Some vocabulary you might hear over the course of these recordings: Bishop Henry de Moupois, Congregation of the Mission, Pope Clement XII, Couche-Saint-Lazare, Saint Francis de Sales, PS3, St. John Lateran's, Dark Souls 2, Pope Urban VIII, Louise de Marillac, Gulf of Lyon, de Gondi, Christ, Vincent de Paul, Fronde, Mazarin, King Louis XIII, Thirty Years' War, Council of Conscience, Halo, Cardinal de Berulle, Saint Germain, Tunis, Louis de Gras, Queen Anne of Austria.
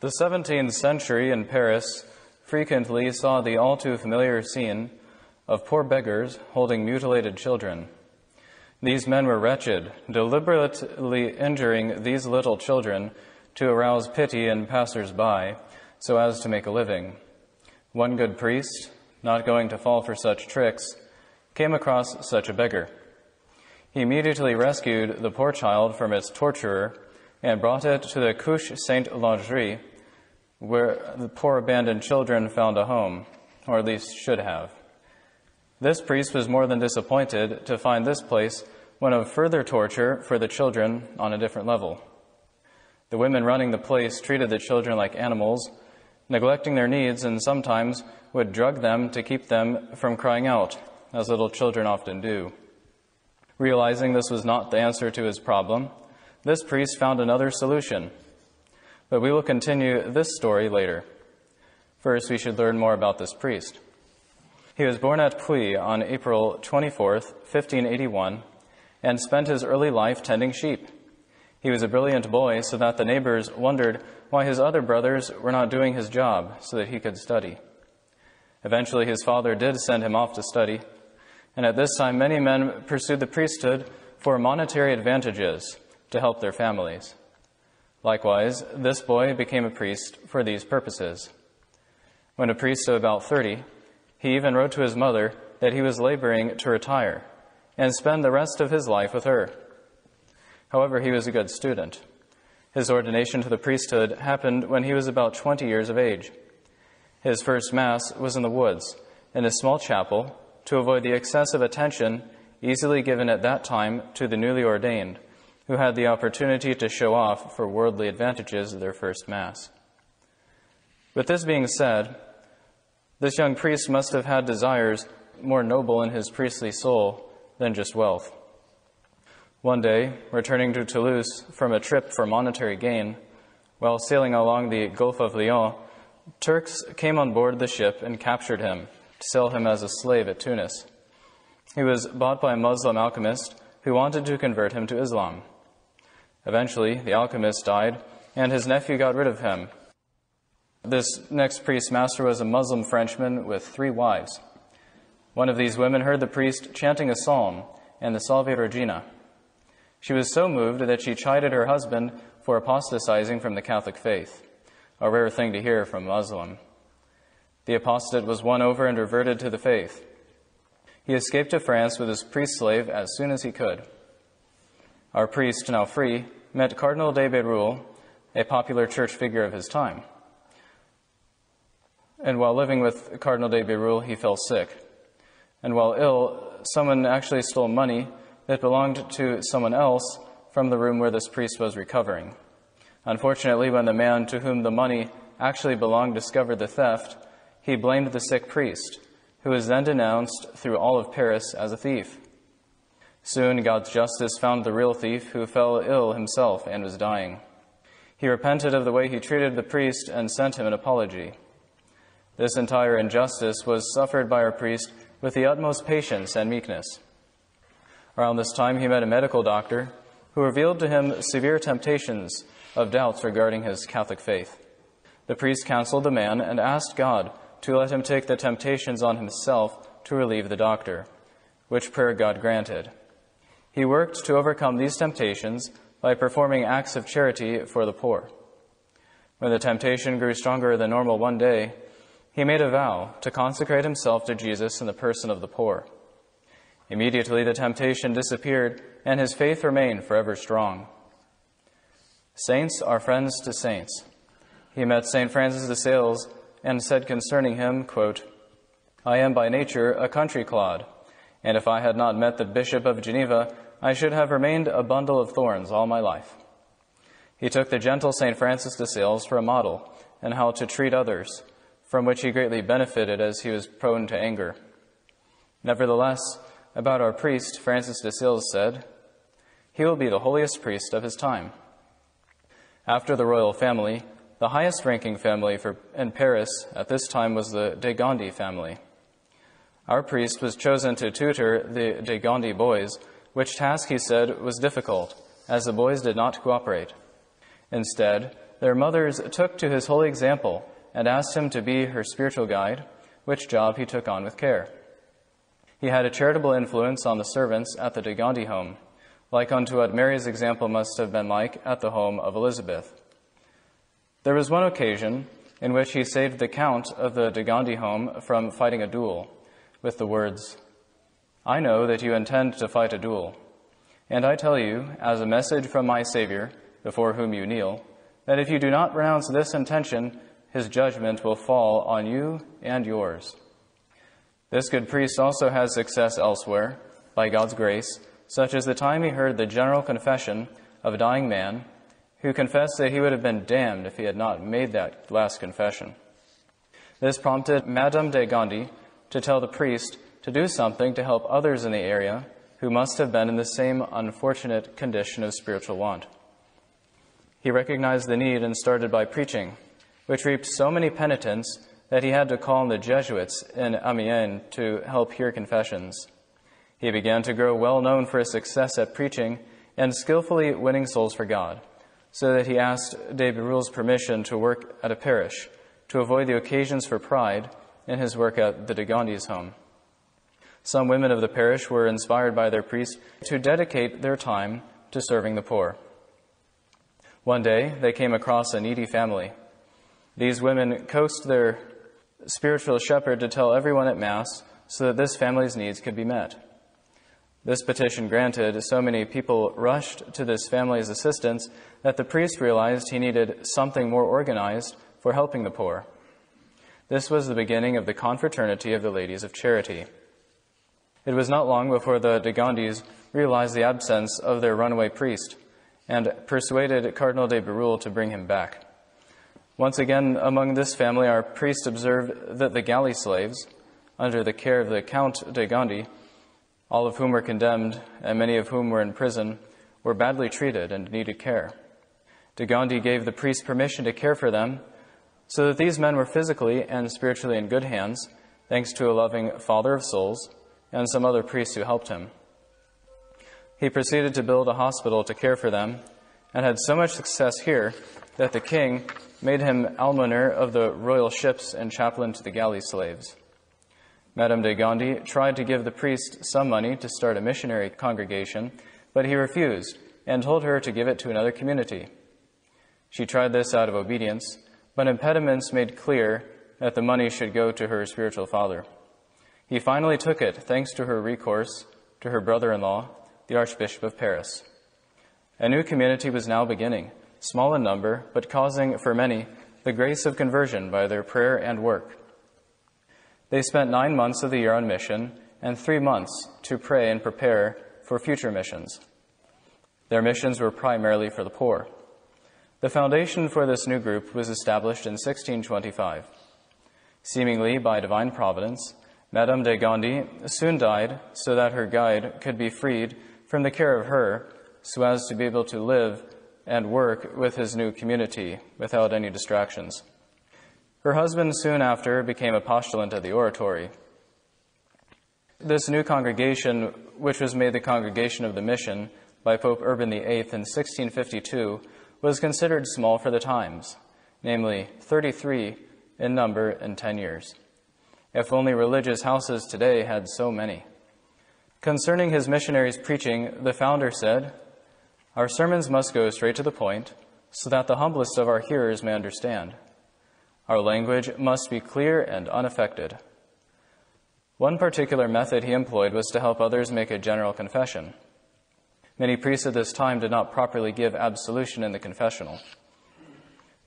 The 17th century in Paris frequently saw the all too familiar scene of poor beggars holding mutilated children. These men were wretched, deliberately injuring these little children to arouse pity in passers-by so as to make a living. One good priest, not going to fall for such tricks, came across such a beggar. He immediately rescued the poor child from its torturer and brought it to the Couche-Saint-Lazare, where the poor abandoned children found a home, or at least should have. This priest was more than disappointed to find this place one of further torture for the children on a different level. The women running the place treated the children like animals, neglecting their needs, and sometimes would drug them to keep them from crying out, as little children often do. Realizing this was not the answer to his problem, this priest found another solution. But we will continue this story later. First, we should learn more about this priest. He was born at Puy on April 24, 1581, and spent his early life tending sheep. He was a brilliant boy, so that the neighbors wondered why his other brothers were not doing his job so that he could study. Eventually, his father did send him off to study, and at this time, many men pursued the priesthood for monetary advantages to help their families. Likewise, this boy became a priest for these purposes. When a priest of about 30, he even wrote to his mother that he was laboring to retire and spend the rest of his life with her. However, he was a good student. His ordination to the priesthood happened when he was about 20 years of age. His first mass was in the woods, in a small chapel, to avoid the excessive attention easily given at that time to the newly ordained, who had the opportunity to show off for worldly advantages of their first Mass. With this being said, this young priest must have had desires more noble in his priestly soul than just wealth. One day, returning to Toulouse from a trip for monetary gain, while sailing along the Gulf of Lyon, Turks came on board the ship and captured him to sell him as a slave at Tunis. He was bought by a Muslim alchemist who wanted to convert him to Islam. Eventually, the alchemist died, and his nephew got rid of him. This next priest's master was a Muslim Frenchman with 3 wives. One of these women heard the priest chanting a psalm and the Salve Regina. She was so moved that she chided her husband for apostatizing from the Catholic faith, a rare thing to hear from a Muslim. The apostate was won over and reverted to the faith. He escaped to France with his priest-slave as soon as he could. Our priest, now free, met Cardinal de Berulle, a popular church figure of his time. And while living with Cardinal de Berulle, he fell sick. And while ill, someone actually stole money that belonged to someone else from the room where this priest was recovering. Unfortunately, when the man to whom the money actually belonged discovered the theft, he blamed the sick priest, who was then denounced through all of Paris as a thief. Soon, God's justice found the real thief, who fell ill himself and was dying. He repented of the way he treated the priest and sent him an apology. This entire injustice was suffered by our priest with the utmost patience and meekness. Around this time, he met a medical doctor who revealed to him severe temptations of doubts regarding his Catholic faith. The priest counseled the man and asked God to let him take the temptations on himself to relieve the doctor, which prayer God granted. He worked to overcome these temptations by performing acts of charity for the poor. When the temptation grew stronger than normal one day, he made a vow to consecrate himself to Jesus in the person of the poor. Immediately the temptation disappeared, and his faith remained forever strong. Saints are friends to saints. He met Saint Francis de Sales and said concerning him, quote, "I am by nature a country clod, and if I had not met the Bishop of Geneva, I should have remained a bundle of thorns all my life." He took the gentle Saint Francis de Sales for a model in how to treat others, from which he greatly benefited as he was prone to anger. Nevertheless, about our priest, Francis de Sales said, "He will be the holiest priest of his time." After the royal family, the highest-ranking family in Paris at this time was the de Gondi family. Our priest was chosen to tutor the de Gondi boys, which task, he said, was difficult, as the boys did not cooperate. Instead, their mothers took to his holy example and asked him to be her spiritual guide, which job he took on with care. He had a charitable influence on the servants at the de Gondi home, like unto what Mary's example must have been like at the home of Elizabeth. There was one occasion in which he saved the count of the de Gondi home from fighting a duel with the words, "I know that you intend to fight a duel, and I tell you, as a message from my Savior, before whom you kneel, that if you do not renounce this intention, his judgment will fall on you and yours." This good priest also has success elsewhere, by God's grace, such as the time he heard the general confession of a dying man who confessed that he would have been damned if he had not made that last confession. This prompted Madame de Gondi to tell the priest to do something to help others in the area who must have been in the same unfortunate condition of spiritual want. He recognized the need and started by preaching, which reaped so many penitents that he had to call on the Jesuits in Amiens to help hear confessions. He began to grow well known for his success at preaching and skillfully winning souls for God, so that he asked de Berulle's permission to work at a parish, to avoid the occasions for pride in his work at the de Gondi's home. Some women of the parish were inspired by their priest to dedicate their time to serving the poor. One day, they came across a needy family. These women coaxed their spiritual shepherd to tell everyone at Mass so that this family's needs could be met. This petition granted, so many people rushed to this family's assistance that the priest realized he needed something more organized for helping the poor. This was the beginning of the Confraternity of the Ladies of Charity. It was not long before the de Gondis realized the absence of their runaway priest and persuaded Cardinal de Berulle to bring him back. Once again, among this family, our priest observed that the galley slaves, under the care of the Count de Gondi, all of whom were condemned and many of whom were in prison, were badly treated and needed care. De Gondi gave the priest permission to care for them so that these men were physically and spiritually in good hands, thanks to a loving Father of Souls and some other priests who helped him. He proceeded to build a hospital to care for them and had so much success here that the king made him almoner of the royal ships and chaplain to the galley slaves. Madame de Gondi tried to give the priest some money to start a missionary congregation, but he refused and told her to give it to another community. She tried this out of obedience, but impediments made clear that the money should go to her spiritual father. He finally took it, thanks to her recourse to her brother-in-law, the Archbishop of Paris. A new community was now beginning, small in number, but causing for many the grace of conversion by their prayer and work. They spent 9 months of the year on mission and 3 months to pray and prepare for future missions. Their missions were primarily for the poor. The foundation for this new group was established in 1625. Seemingly by divine providence, Madame de Gondi soon died so that her guide could be freed from the care of her so as to be able to live and work with his new community without any distractions. Her husband soon after became a postulant at the oratory. This new congregation, which was made the Congregation of the Mission by Pope Urban VIII in 1652, was considered small for the times, namely 33 in number in 10 years. If only religious houses today had so many. Concerning his missionaries' preaching, the founder said, "Our sermons must go straight to the point so that the humblest of our hearers may understand. Our language must be clear and unaffected." One particular method he employed was to help others make a general confession. Many priests at this time did not properly give absolution in the confessional.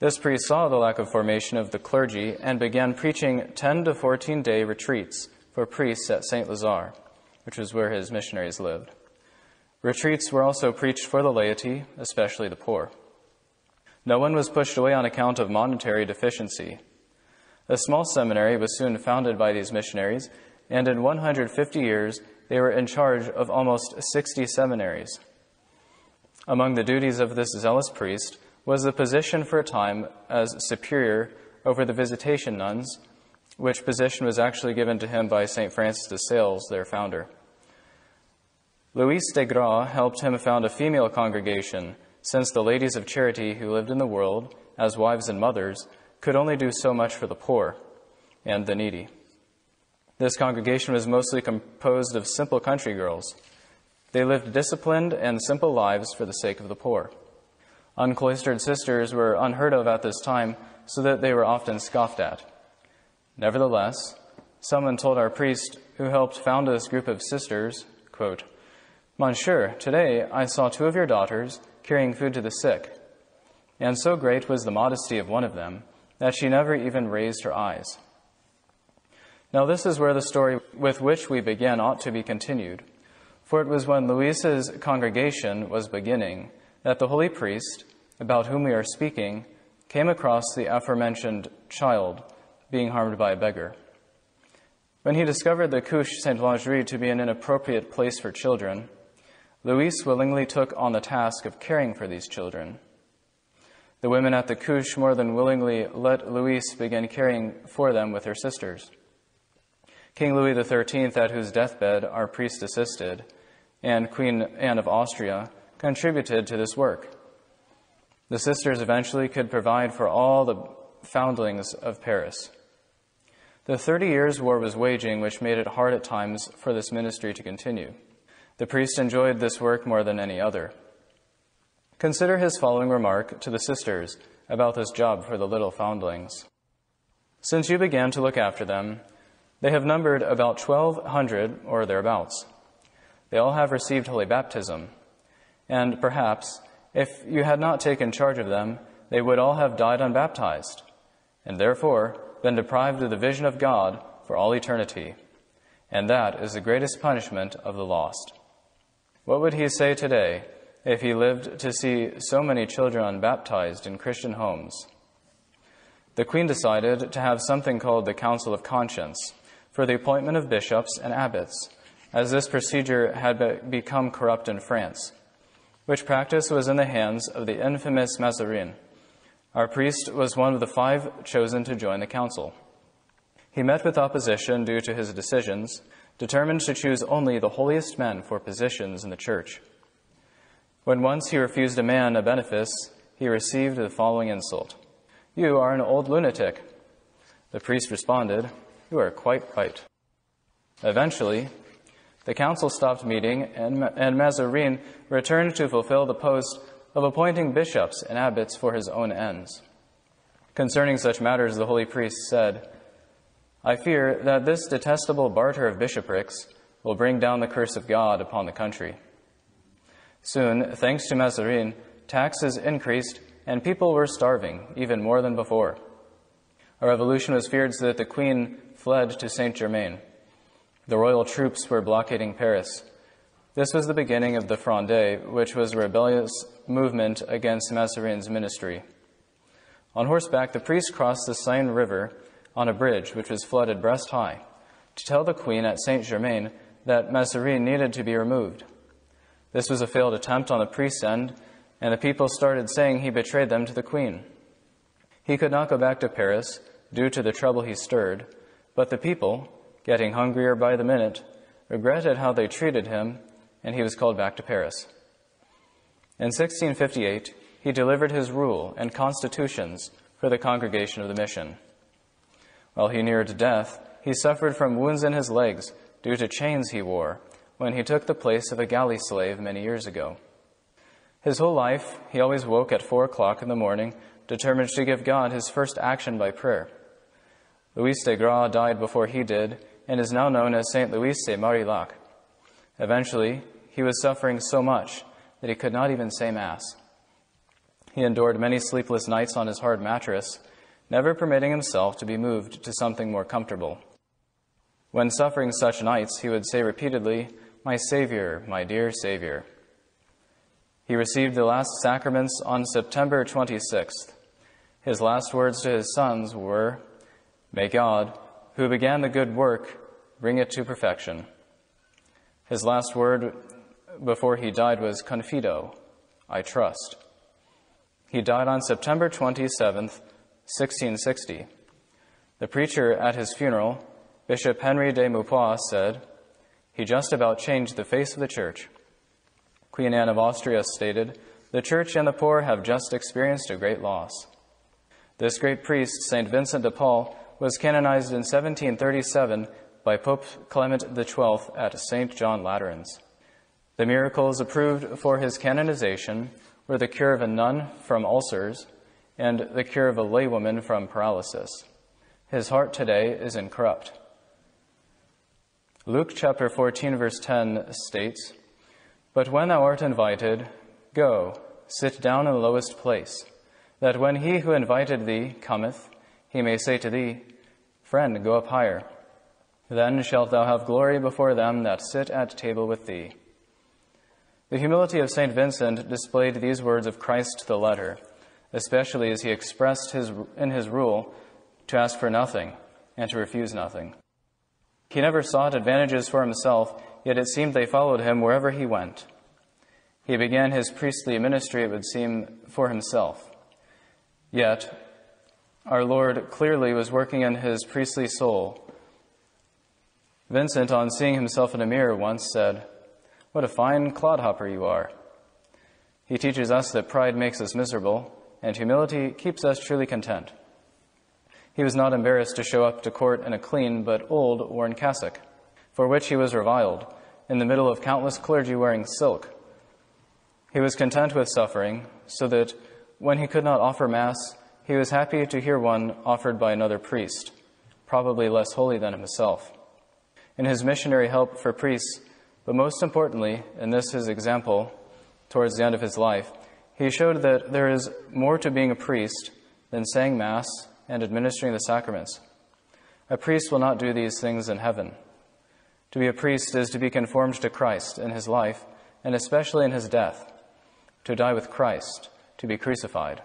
This priest saw the lack of formation of the clergy and began preaching 10 to 14-day retreats for priests at Saint-Lazare, which was where his missionaries lived. Retreats were also preached for the laity, especially the poor. No one was pushed away on account of monetary deficiency. A small seminary was soon founded by these missionaries, and in 150 years, they were in charge of almost 60 seminaries. Among the duties of this zealous priest was the position for a time as superior over the visitation nuns, which position was actually given to him by Saint Francis de Sales, their founder. Louis de Gras helped him found a female congregation since the ladies of charity who lived in the world, as wives and mothers, could only do so much for the poor and the needy. This congregation was mostly composed of simple country girls. They lived disciplined and simple lives for the sake of the poor. Uncloistered sisters were unheard of at this time, so that they were often scoffed at. Nevertheless, someone told our priest who helped found this group of sisters, quote, "Monsieur, today I saw two of your daughters carrying food to the sick, and so great was the modesty of one of them that she never even raised her eyes." Now this is where the story with which we began ought to be continued, for it was when Louise's congregation was beginning that the holy priest, about whom we are speaking, came across the aforementioned child being harmed by a beggar. When he discovered the Couche-Saint-Lazare to be an inappropriate place for children, Louise willingly took on the task of caring for these children. The women at the Couche more than willingly let Louise begin caring for them with her sisters. King Louis XIII, at whose deathbed our priest assisted, and Queen Anne of Austria contributed to this work. The sisters eventually could provide for all the foundlings of Paris. The 30 Years' War was waging, which made it hard at times for this ministry to continue. The priest enjoyed this work more than any other. Consider his following remark to the sisters about this job for the little foundlings. "Since you began to look after them, they have numbered about 1,200 or thereabouts. They all have received holy baptism, and perhaps, if you had not taken charge of them, they would all have died unbaptized, and therefore been deprived of the vision of God for all eternity. And that is the greatest punishment of the lost." What would he say today if he lived to see so many children unbaptized in Christian homes? The Queen decided to have something called the Council of Conscience for the appointment of bishops and abbots, as this procedure had become corrupt in France, which practice was in the hands of the infamous Mazarin. Our priest was one of the 5 chosen to join the council. He met with opposition due to his decisions, determined to choose only the holiest men for positions in the church. When once he refused a man a benefice, he received the following insult: "You are an old lunatic." The priest responded, "You are quite right." Eventually, the council stopped meeting, and Mazarin returned to fulfill the post of appointing bishops and abbots for his own ends. Concerning such matters, the holy priest said, "I fear that this detestable barter of bishoprics will bring down the curse of God upon the country." Soon, thanks to Mazarin, taxes increased, and people were starving even more than before. A revolution was feared, so that the Queen fled to Saint Germain. The royal troops were blockading Paris. This was the beginning of the Fronde, which was a rebellious movement against Mazarin's ministry. On horseback, the priest crossed the Seine River on a bridge which was flooded breast high to tell the Queen at Saint Germain that Mazarin needed to be removed. This was a failed attempt on the priest's end, and the people started saying he betrayed them to the Queen. He could not go back to Paris due to the trouble he stirred, but the people, getting hungrier by the minute, regretted how they treated him, and he was called back to Paris. In 1658, he delivered his rule and constitutions for the Congregation of the Mission. While he neared death, he suffered from wounds in his legs due to chains he wore when he took the place of a galley slave many years ago. His whole life, he always woke at 4 o'clock in the morning, determined to give God his first action by prayer. Louis de Gras died before he did, and is now known as Saint Louise de Marillac. Eventually, he was suffering so much that he could not even say Mass. He endured many sleepless nights on his hard mattress, never permitting himself to be moved to something more comfortable. When suffering such nights, he would say repeatedly, "My Savior, my dear Savior." He received the last sacraments on September 26th. His last words to his sons were, "May God, who began the good work, bring it to perfection." His last word before he died was "Confido," I trust. He died on September 27th, 1660. The preacher at his funeral, Bishop Henry de Moupois, said, "He just about changed the face of the church." Queen Anne of Austria stated, The church and the poor have just experienced a great loss. This great priest, St. Vincent de Paul, was canonized in 1737 by Pope Clement XII at St. John Lateran's. The miracles approved for his canonization were the cure of a nun from ulcers and the cure of a laywoman from paralysis. His heart today is incorrupt. Luke chapter 14, verse 10 states, "But when thou art invited, go, sit down in the lowest place, that when he who invited thee cometh, he may say to thee, Friend, go up higher. Then shalt thou have glory before them that sit at table with thee." The humility of St. Vincent displayed these words of Christ to the letter, especially as he expressed in his rule to ask for nothing and to refuse nothing. He never sought advantages for himself, yet it seemed they followed him wherever he went. He began his priestly ministry, it would seem, for himself. Yet, our Lord clearly was working in his priestly soul. Vincent, on seeing himself in a mirror, once said, "What a fine clodhopper you are." He teaches us that pride makes us miserable, and humility keeps us truly content. He was not embarrassed to show up to court in a clean but old worn cassock, for which he was reviled, in the middle of countless clergy wearing silk. He was content with suffering, so that when he could not offer Mass, he was happy to hear one offered by another priest, probably less holy than himself. In his missionary help for priests, but most importantly, in this his example, towards the end of his life, he showed that there is more to being a priest than saying Mass and administering the sacraments. A priest will not do these things in heaven. To be a priest is to be conformed to Christ in his life, and especially in his death, to die with Christ, to be crucified.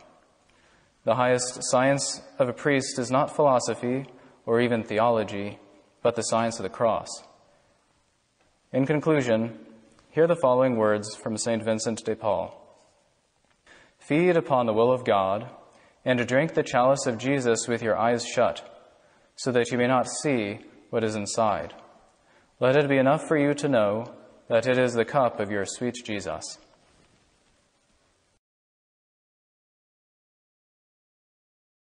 The highest science of a priest is not philosophy or even theology, but the science of the cross. In conclusion, hear the following words from St. Vincent de Paul. "Feed upon the will of God, and drink the chalice of Jesus with your eyes shut, so that you may not see what is inside. Let it be enough for you to know that it is the cup of your sweet Jesus."